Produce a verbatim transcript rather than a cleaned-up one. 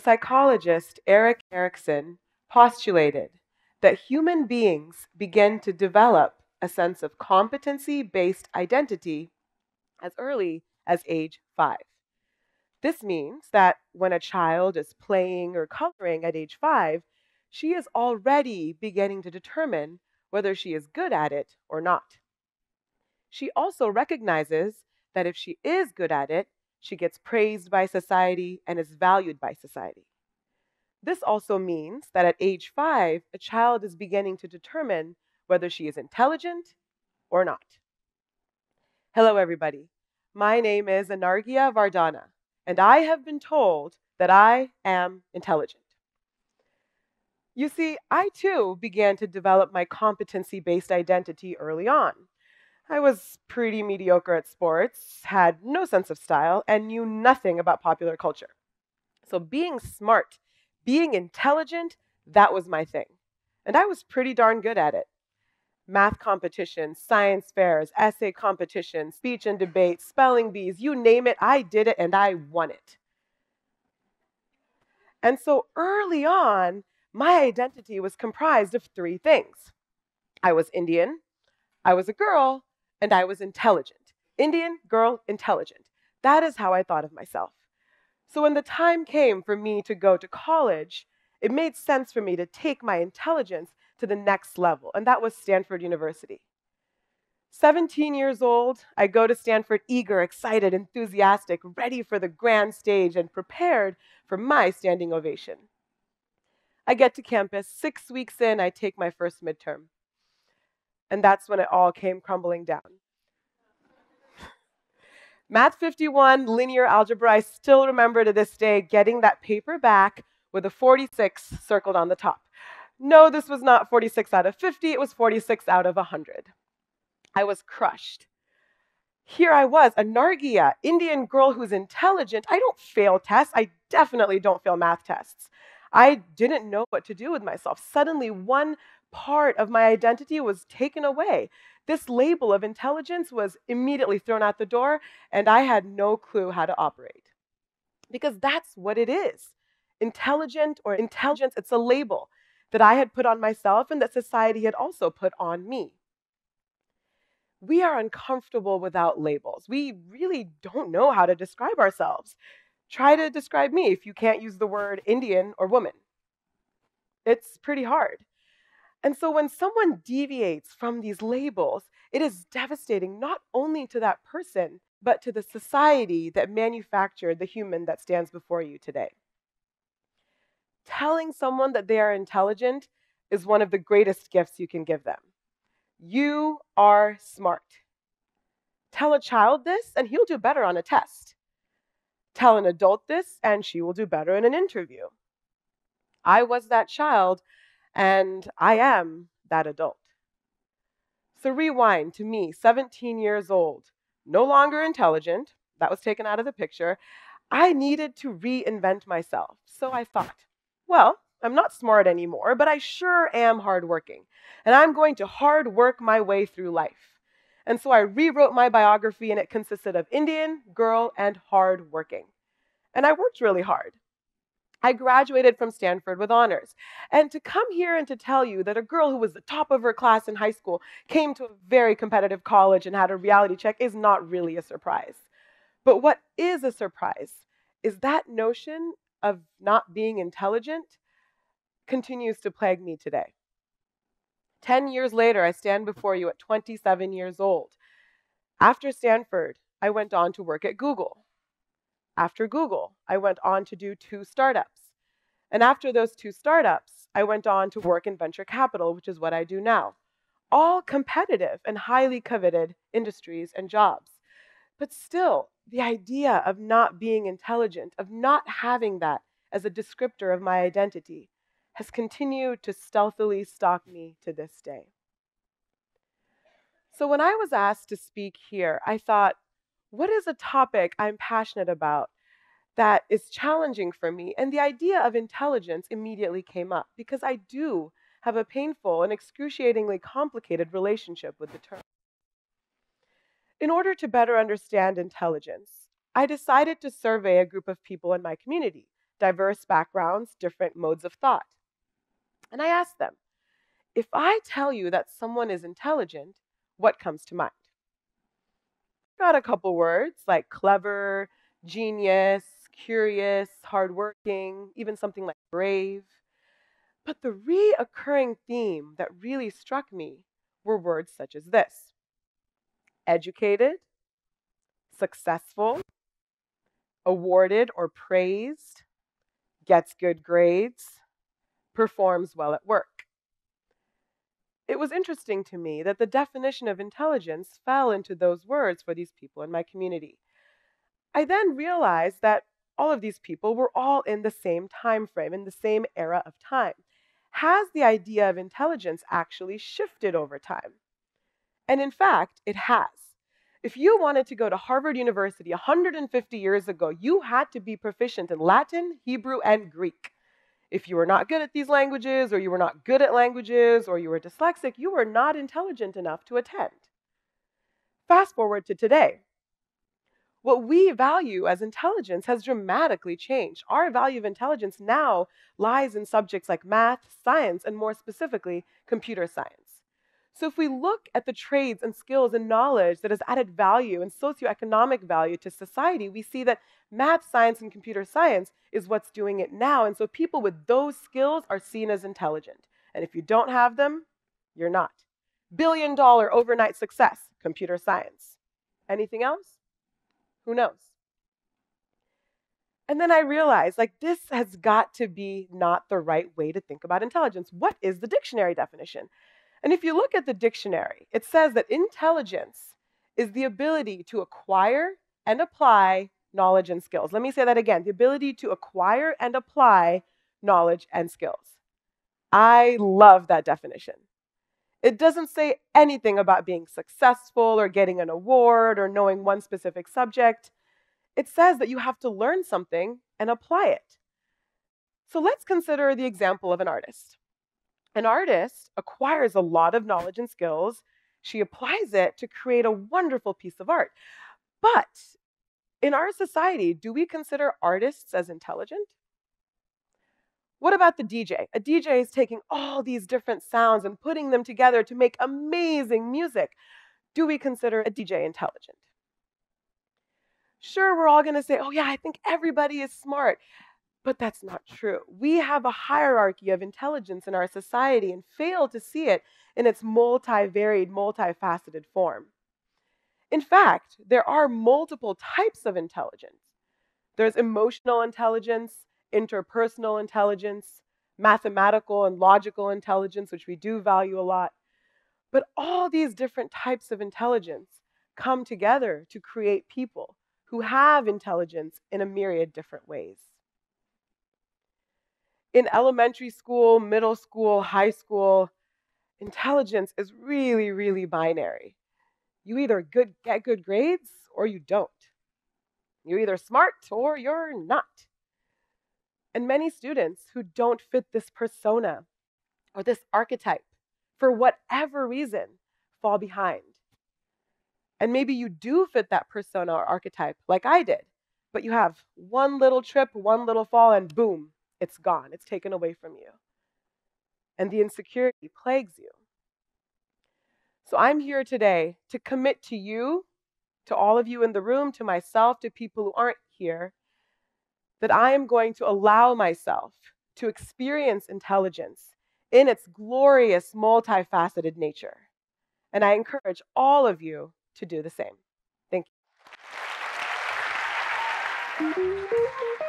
the psychologist Eric Erickson postulated that human beings begin to develop a sense of competency-based identity as early as age five. This means that when a child is playing or coloring at age five, she is already beginning to determine whether she is good at it or not. She also recognizes that if she is good at it, she gets praised by society and is valued by society. This also means that at age five, a child is beginning to determine whether she is intelligent or not. Hello, everybody. My name is Anarghya Vardhana, and I have been told that I am intelligent. You see, I too began to develop my competency-based identity early on. I was pretty mediocre at sports, had no sense of style, and knew nothing about popular culture. So being smart, being intelligent, that was my thing. And I was pretty darn good at it. Math competitions, science fairs, essay competitions, speech and debate, spelling bees, you name it, I did it and I won it. And so early on, my identity was comprised of three things. I was Indian, I was a girl, and I was intelligent. Indian, girl, intelligent. That is how I thought of myself. So when the time came for me to go to college, it made sense for me to take my intelligence to the next level, and that was Stanford University. seventeen years old, I go to Stanford eager, excited, enthusiastic, ready for the grand stage, and prepared for my standing ovation. I get to campus. Six weeks in, I take my first midterm. And that's when it all came crumbling down. Math fifty-one, linear algebra, I still remember to this day getting that paper back with a forty-six circled on the top. No, this was not forty-six out of fifty, it was forty-six out of one hundred. I was crushed. Here I was, Anarghya, Indian girl who's intelligent. I don't fail tests. I definitely don't fail math tests. I didn't know what to do with myself. Suddenly, one part of my identity was taken away. This label of intelligence was immediately thrown out the door, and I had no clue how to operate. Because that's what it is. Intelligent or intelligence, it's a label that I had put on myself and that society had also put on me. We are uncomfortable without labels. We really don't know how to describe ourselves. Try to describe me if you can't use the word Indian or woman. It's pretty hard. And so when someone deviates from these labels, it is devastating not only to that person, but to the society that manufactured the human that stands before you today. Telling someone that they are intelligent is one of the greatest gifts you can give them. You are smart. Tell a child this, and he'll do better on a test. Tell an adult this, and she will do better in an interview. I was that child, and I am that adult. So rewind to me, seventeen years old, no longer intelligent, that was taken out of the picture. I needed to reinvent myself. So I thought, well, I'm not smart anymore, but I sure am hardworking, and I'm going to hard work my way through life. And so I rewrote my biography, and it consisted of Indian, girl, and hardworking. And I worked really hard. I graduated from Stanford with honors. And to come here and to tell you that a girl who was the top of her class in high school came to a very competitive college and had a reality check is not really a surprise. But what is a surprise is that notion of not being intelligent continues to plague me today. Ten years later, I stand before you at twenty-seven years old. After Stanford, I went on to work at Google. After Google, I went on to do two startups. And after those two startups, I went on to work in venture capital, which is what I do now. All competitive and highly coveted industries and jobs. But still, the idea of not being intelligent, of not having that as a descriptor of my identity, has continued to stealthily stalk me to this day. So when I was asked to speak here, I thought, what is a topic I'm passionate about that is challenging for me? And the idea of intelligence immediately came up, because I do have a painful and excruciatingly complicated relationship with the term. In order to better understand intelligence, I decided to survey a group of people in my community, diverse backgrounds, different modes of thought. And I asked them, if I tell you that someone is intelligent, what comes to mind? I got a couple words like clever, genius, curious, hardworking, even something like brave. But the reoccurring theme that really struck me were words such as this: educated, successful, awarded or praised, gets good grades, performs well at work. It was interesting to me that the definition of intelligence fell into those words for these people in my community. I then realized that all of these people were all in the same time frame, in the same era of time. Has the idea of intelligence actually shifted over time? And in fact, it has. If you wanted to go to Harvard University one hundred fifty years ago, you had to be proficient in Latin, Hebrew, and Greek. If you were not good at these languages, or you were not good at languages, or you were dyslexic, you were not intelligent enough to attend. Fast forward to today. What we value as intelligence has dramatically changed. Our value of intelligence now lies in subjects like math, science, and more specifically, computer science. So if we look at the trades and skills and knowledge that has added value and socioeconomic value to society, we see that math, science, and computer science is what's doing it now. And so people with those skills are seen as intelligent. And if you don't have them, you're not. Billion dollar overnight success, computer science. Anything else? Who knows? And then I realized, like, this has got to be not the right way to think about intelligence. What is the dictionary definition? And if you look at the dictionary, it says that intelligence is the ability to acquire and apply knowledge and skills. Let me say that again. The ability to acquire and apply knowledge and skills. I love that definition. It doesn't say anything about being successful or getting an award or knowing one specific subject. It says that you have to learn something and apply it. So let's consider the example of an artist. An artist acquires a lot of knowledge and skills. She applies it to create a wonderful piece of art. But in our society, do we consider artists as intelligent? What about the D J? A D J is taking all these different sounds and putting them together to make amazing music. Do we consider a D J intelligent? Sure, we're all going to say, oh yeah, I think everybody is smart. But that's not true. We have a hierarchy of intelligence in our society and fail to see it in its multivaried, multifaceted form. In fact, there are multiple types of intelligence. There's emotional intelligence, interpersonal intelligence, mathematical and logical intelligence, which we do value a lot. But all these different types of intelligence come together to create people who have intelligence in a myriad different ways. In elementary school, middle school, high school, intelligence is really, really binary. You either good, get good grades or you don't. You're either smart or you're not. And many students who don't fit this persona or this archetype, for whatever reason, fall behind. And maybe you do fit that persona or archetype like I did, but you have one little trip, one little fall, and boom, it's gone. It's taken away from you. And the insecurity plagues you. So I'm here today to commit to you, to all of you in the room, to myself, to people who aren't here, that I am going to allow myself to experience intelligence in its glorious, multifaceted nature. And I encourage all of you to do the same. Thank you.